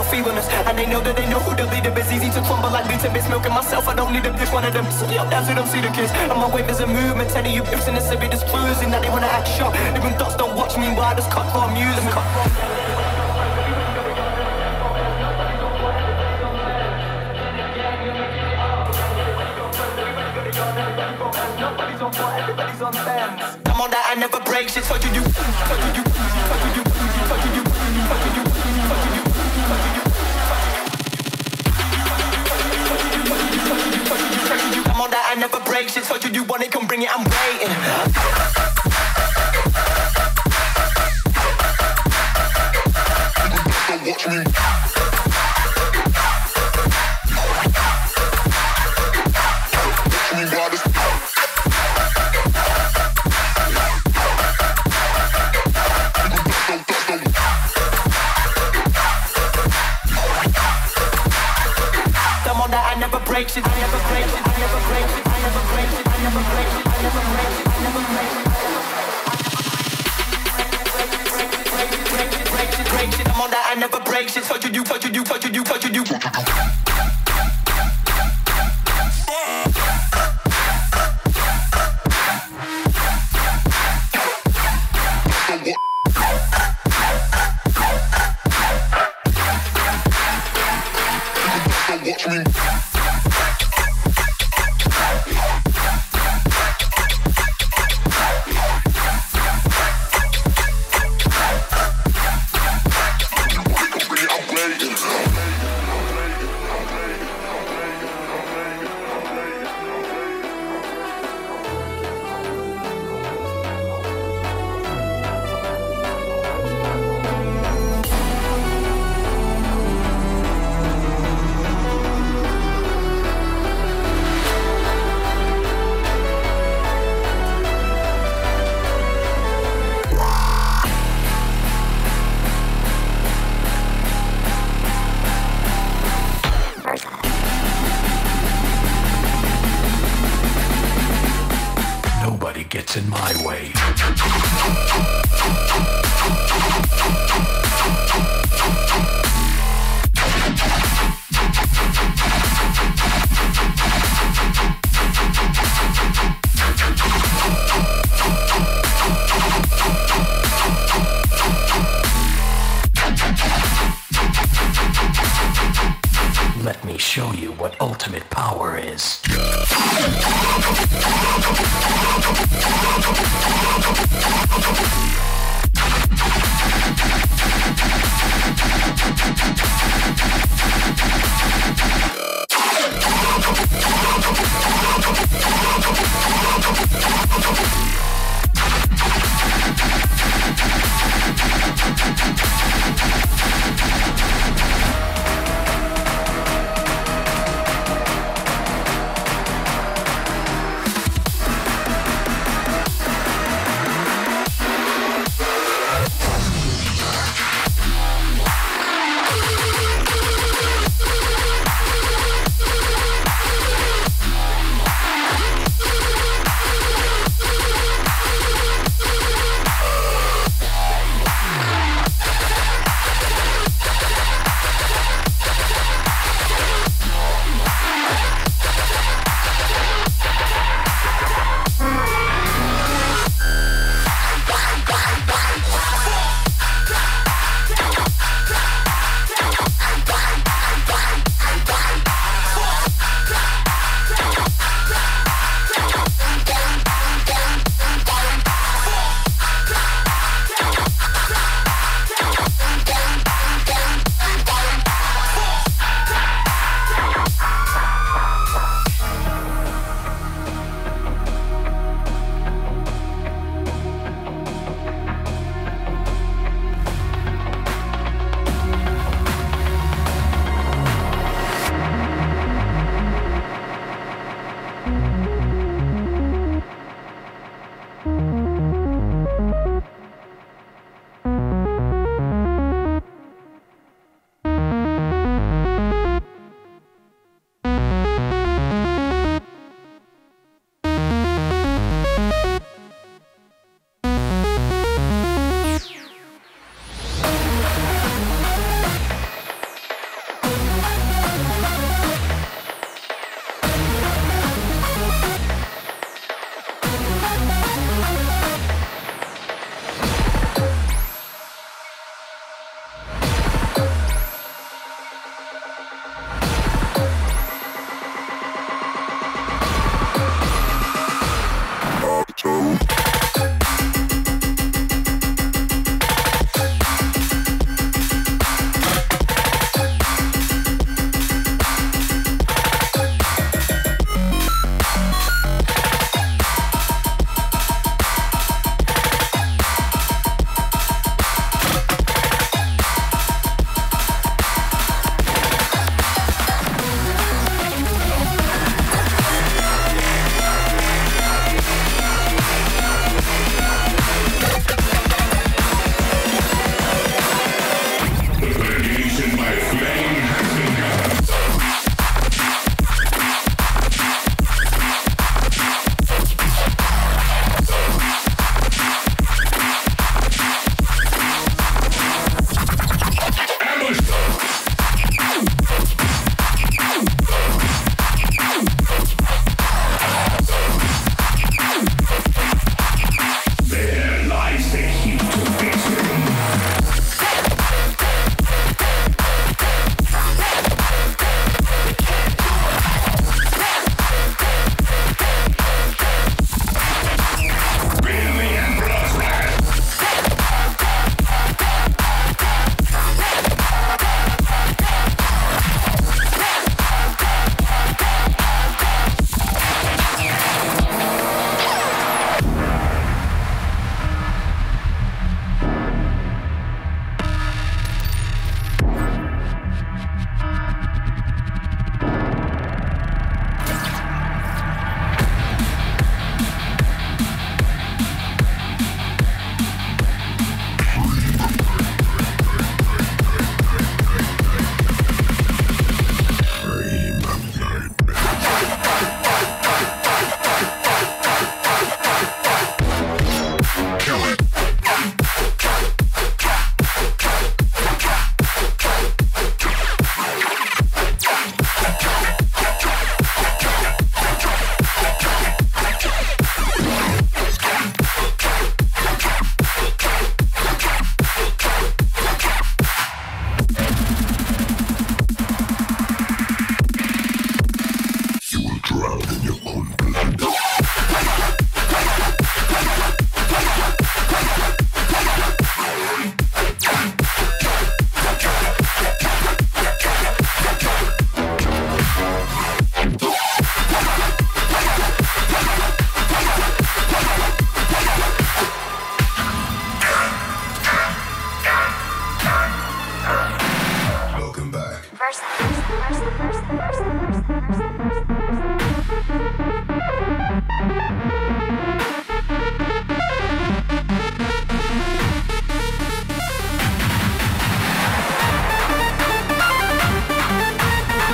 you're feeling us. And they know that they know who the leader is. Easy to crumble like beats and bits. Milking myself, I don't need to pitch one of them. So yeah, that's who them see the kids. And my wave is a movement. Telling you bips in the city, just cruising. Now they wanna act sharp. Even thoughts don't watch me while I just cut for music. Nobody's on board, everybody's on fans. I'm on that I never break shit. What you do? What you do? What you do? What you do? What you do? What you do? What you do? I'm on that I never break shit. What you do? Want it? Come bring it. I'm waiting.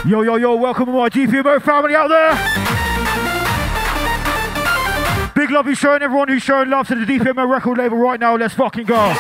Yo, yo, yo, welcome to my DPMO family out there. Big love is showing everyone who's showing love to the DPMO record label right now. Let's fucking go.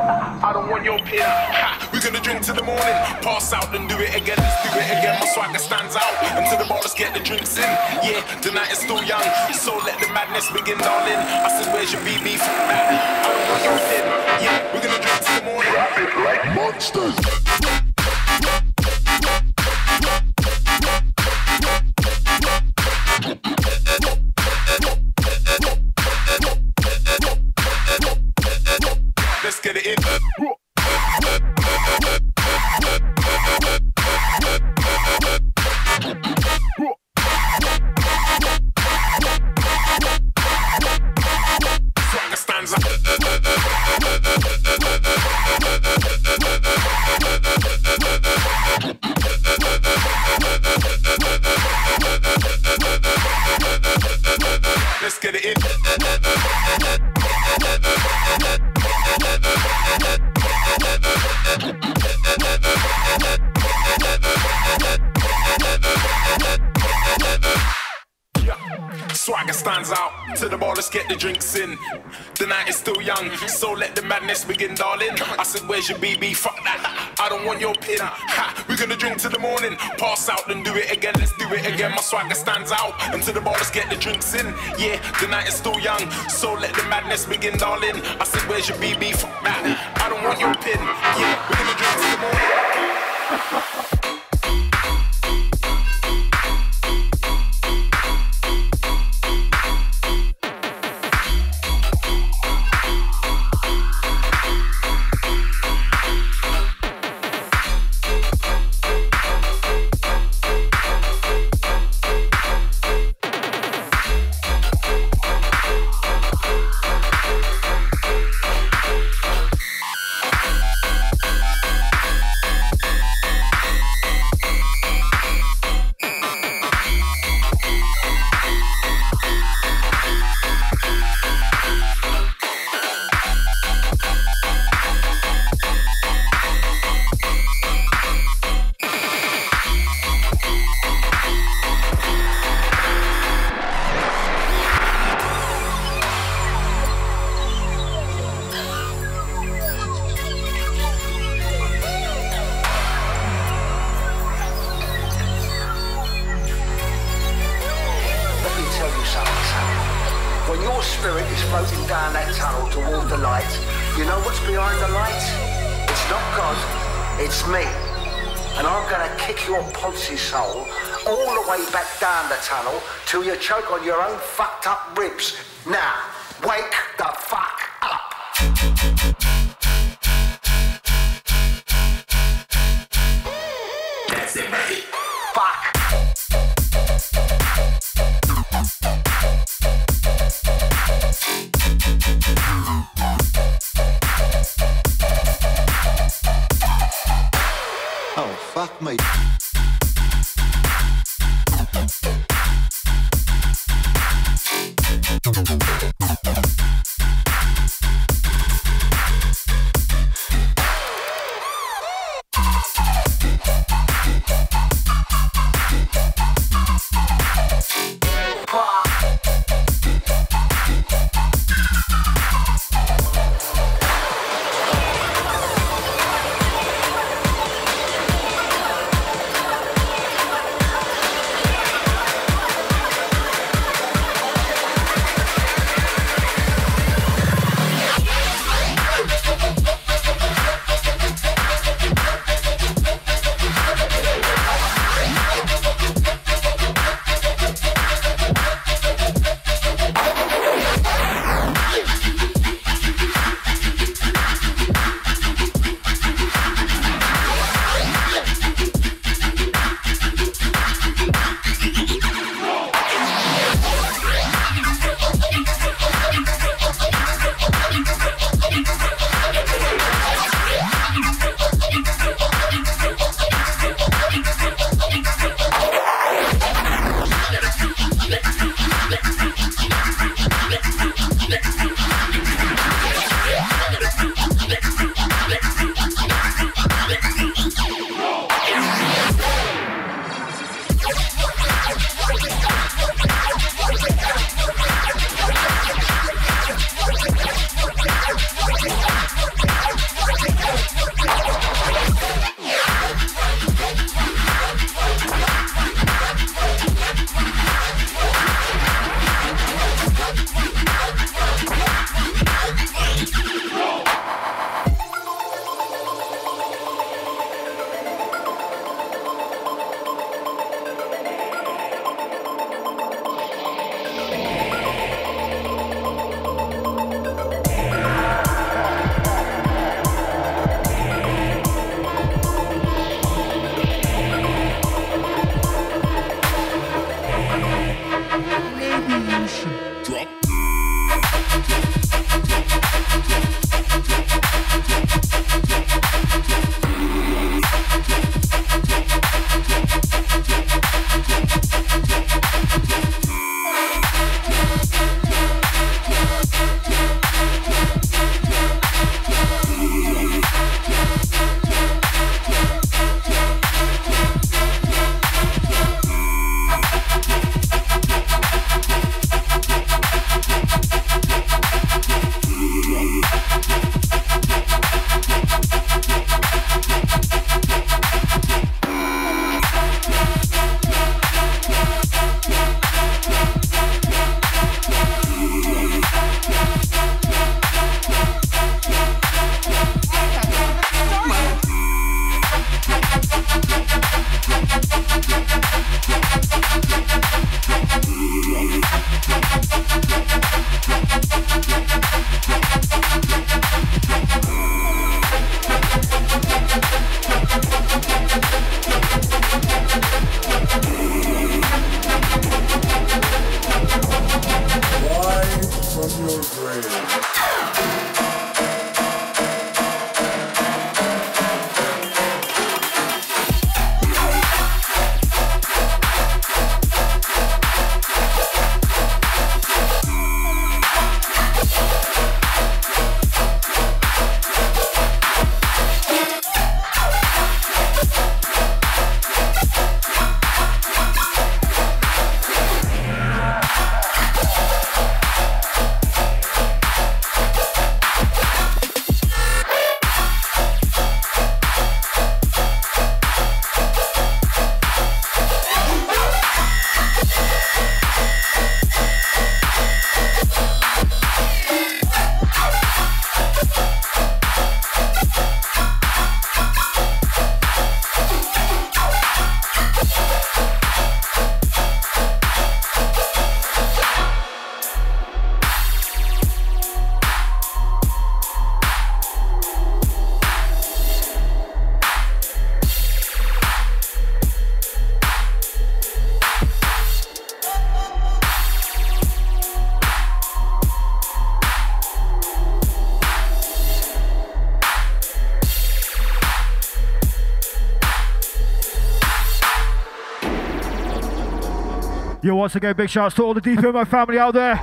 I don't want your pin. We're gonna drink till the morning, pass out and do it again. Let's do it again, my swagger stands out. Until the bar, let's get the drinks in. Yeah, the night is still young, so let the madness begin, darling. I said, where's your BB from that? I don't want your pin. Yeah, we're gonna drink till the morning. Traffic like monsters. So let the madness begin, darling. I said, where's your BB? Fuck that. I don't want your pin. Ha, we're gonna drink till the morning, pass out and do it again. Let's do it again. My swagger stands out. Until the bar, let's get the drinks in. Yeah, the night is still young, so let the madness begin, darling. I said, where's your BB? Fuck that. I don't want your pin. Yeah, we're gonna drink till the morning. Yo, once again, big shouts to all the DPMO family out there.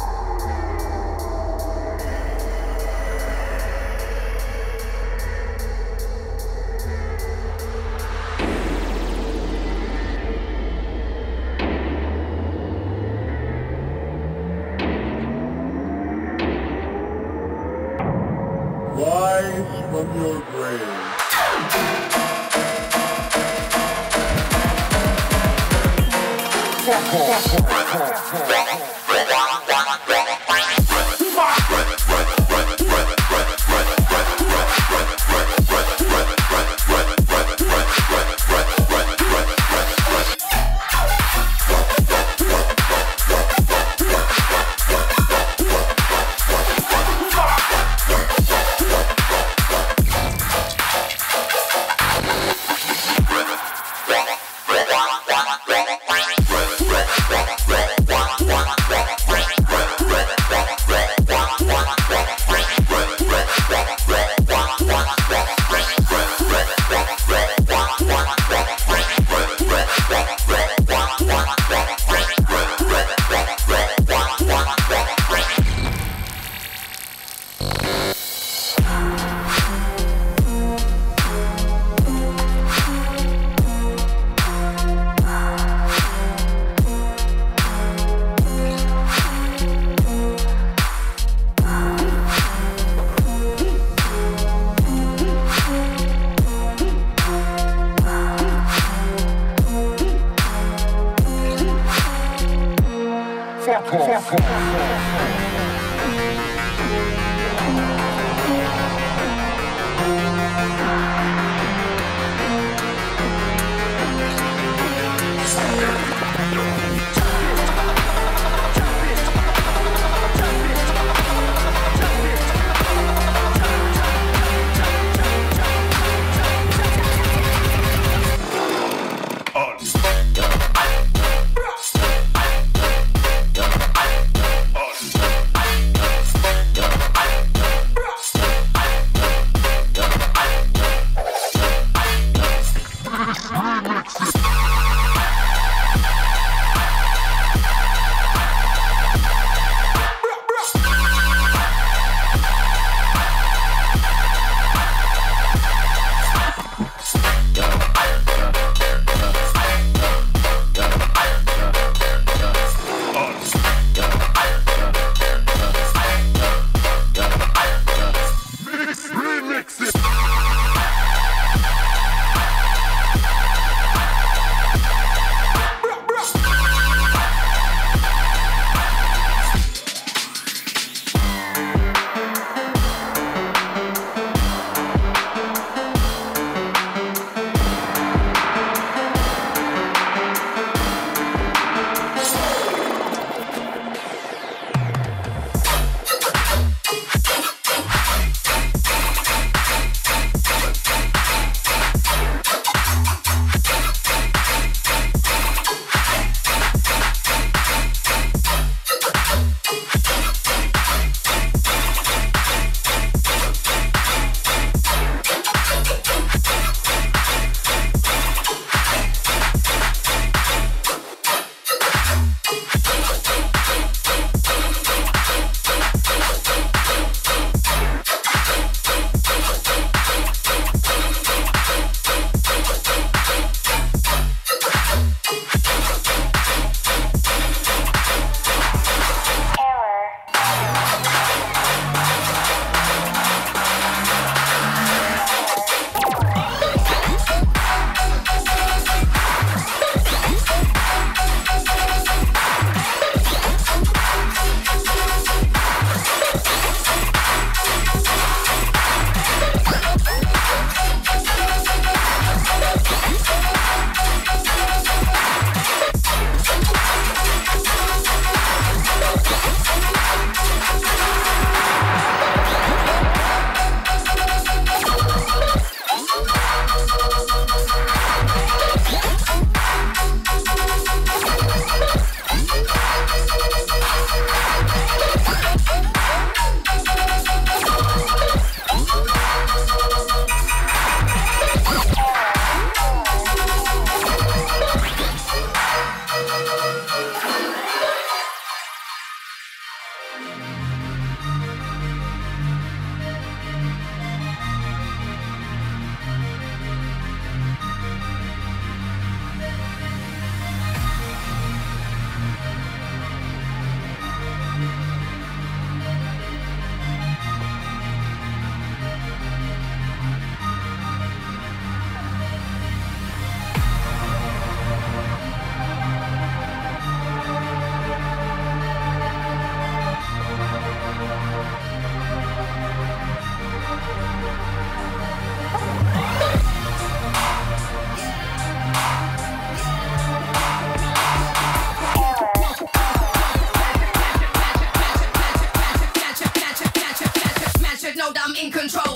I'm in control.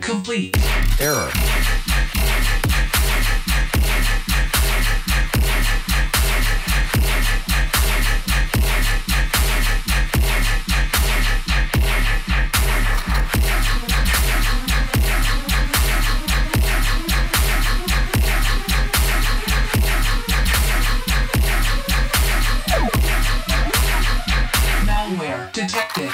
Complete. Error. Malware detected.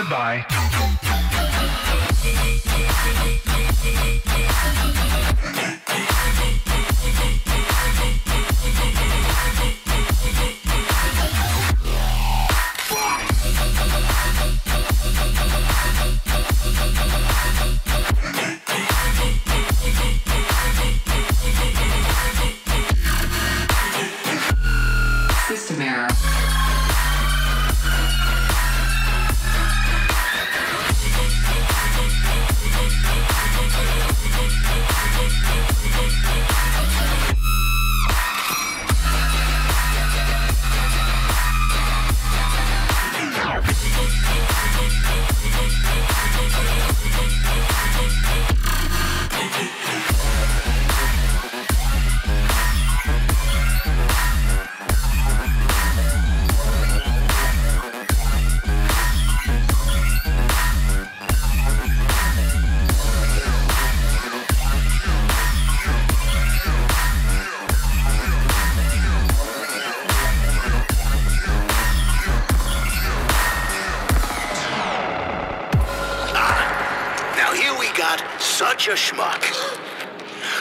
Goodbye. System error. Such a schmuck.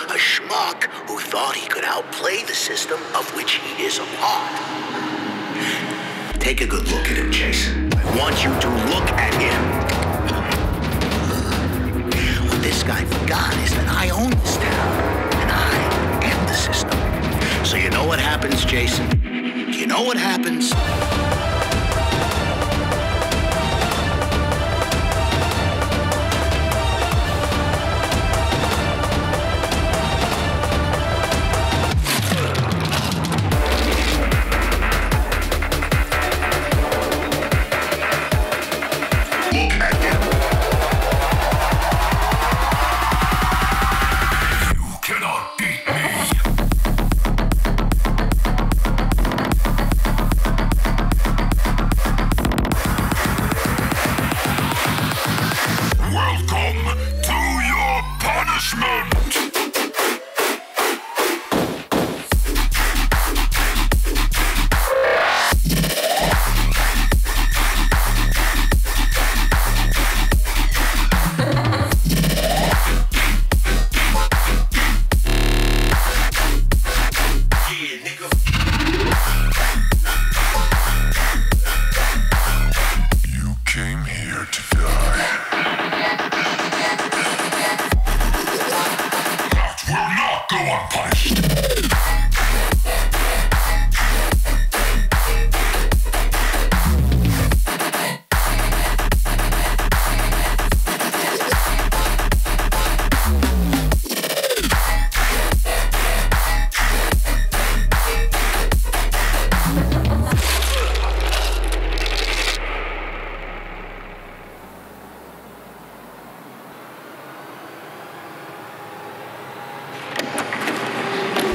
A schmuck who thought he could outplay the system of which he is a part. Take a good look at him, Jason. I want you to look at him. What this guy forgot is that I own this town, and I am the system. So you know what happens, Jason? You know what happens?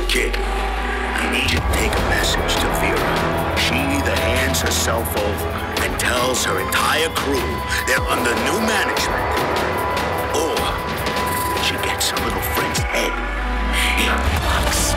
Kid, I need you to take a message to Vera. She either hands herself over and tells her entire crew they're under new management, or she gets her little friend's head in a box.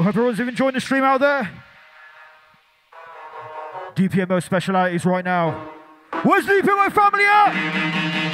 Hope everyone's enjoying the stream out there. DPMO specialities right now. Where's DPMO family at?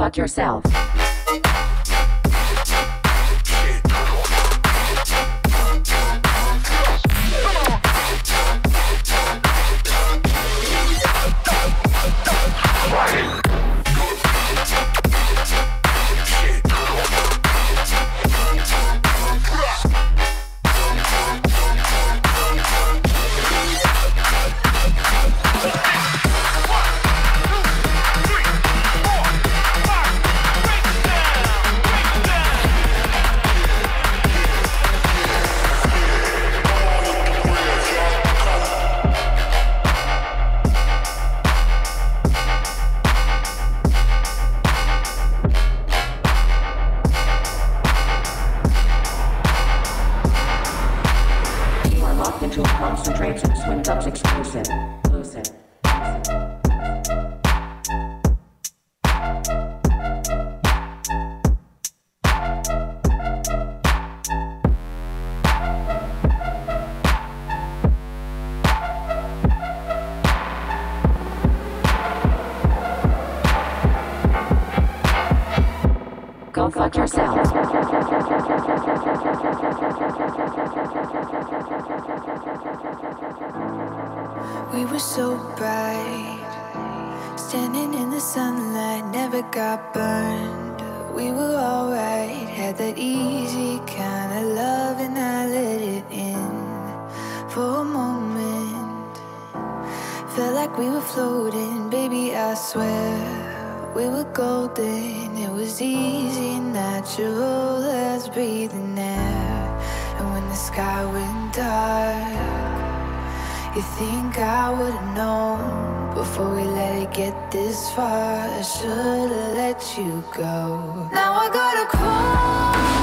Fuck yourself. Go fuck yourself. We were so bright, standing in the sunlight, never got burned. We were alright, had that easy kind of love, and I let it in for a moment. Felt like we were floating, baby, I swear. We were golden, it was easy, natural as breathing air. And when the sky went dark, you think I would've known before we let it get this far. I should've let you go. Now I gotta crawl.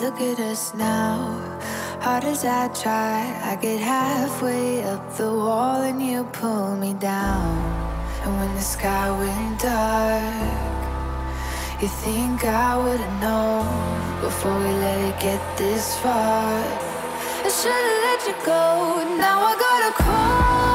Look at us now. Hard as I try, I get halfway up the wall and you pull me down. And when the sky went dark, you think I would've known before we let it get this far. I should've let you go. Now I gotta crawl.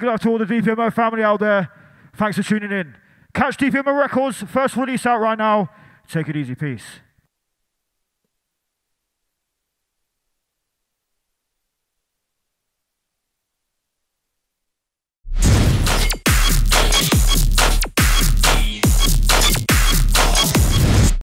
big love to all the DPMO family out there. Thanks for tuning in. Catch DPMO Records, first release out right now. Take it easy, peace.